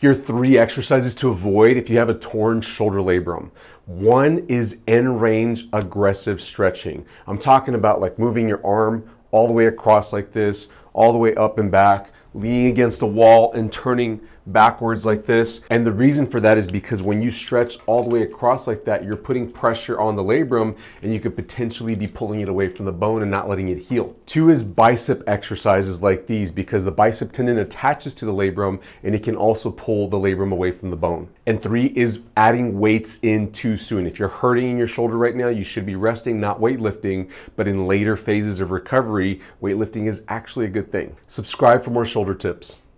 Here are 3 exercises to avoid if you have a torn shoulder labrum. One is end range aggressive stretching. I'm talking about like moving your arm all the way across like this, all the way up and back, leaning against the wall and turning backwards like this. And the reason for that is because when you stretch all the way across like that, you're putting pressure on the labrum and you could potentially be pulling it away from the bone and not letting it heal. 2 is bicep exercises like these, because the bicep tendon attaches to the labrum and it can also pull the labrum away from the bone. And 3 is adding weights in too soon. If you're hurting in your shoulder right now, you should be resting, not weightlifting, but in later phases of recovery, weightlifting is actually a good thing. Subscribe for more shoulder tips.